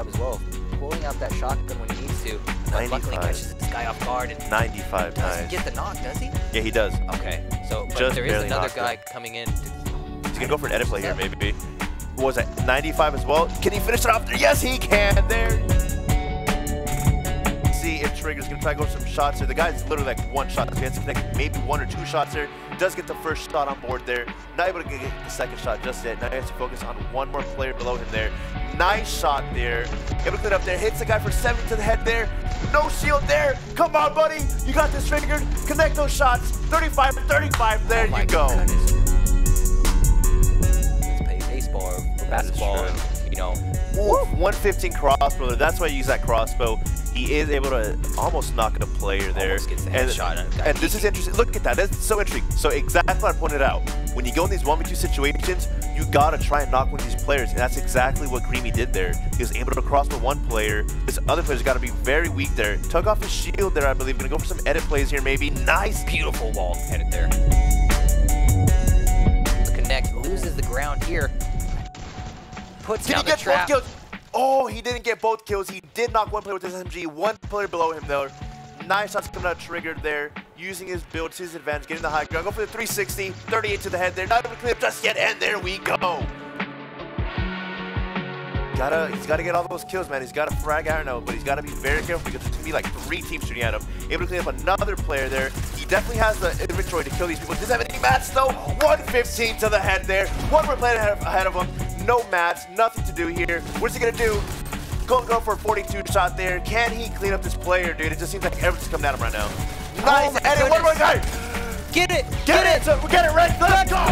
job as well, pulling out that shotgun when he needs to. But luckily catches this guy off guard. And 95. He doesn't get the knock, does he? Yeah, he does. Okay, so but there is another guy coming in. He's gonna go for an edit play here, maybe. What was that? 95 as well. Can he finish it off there? Yes, he can. There. See if Trigger's gonna try to go for some shots here. The guy's literally like one shot. He has to connect maybe one or two shots there. Does get the first shot on board there. Not able to get the second shot just yet. Now he has to focus on one more player below him there. Nice shot there. Able to clean up there. Hits the guy for 70 to the head there. No shield there. Come on, buddy. You got this figured. Connect those shots. 35, 35. There you go. Goodness. Let's play baseball or basketball. You know. Woo. 115 crossbow. That's why you use that crossbow. He is able to almost knock a player there. And this is interesting. Look at that. That's so interesting. So exactly what I pointed out. When you go in these 1v2 situations, you gotta try and knock one of these players. And that's exactly what Creamy did there. He was able to crossbow one player. This other player's gotta be very weak there. Took off his shield there, I believe. Gonna go for some edit plays here, maybe. Nice, beautiful wall edit there. Connect loses the ground here. Puts down the trap. Did he get both kills? Oh, he didn't get both kills. He did knock one player with his SMG, one player below him though. Nice shots coming out triggered there, using his build to his advantage, getting the high ground. Go for the 360, 38 to the head there. Not even clean up just yet, and there we go. He's gotta get all those kills, man. He's gotta frag iron out, but he's gotta be very careful because there's gonna be like three teams shooting at him. Able to clean up another player there. He definitely has the inventory to kill these people. Doesn't have any mats though. 115 to the head there. One more player ahead of him. No mats, nothing to do here. What's he gonna do? Go for a 42 shot there. Can he clean up this player, dude? It just seems like everything's coming at him right now. Nice, and one more guy. Get it, get it. Get it, Rex, let's go.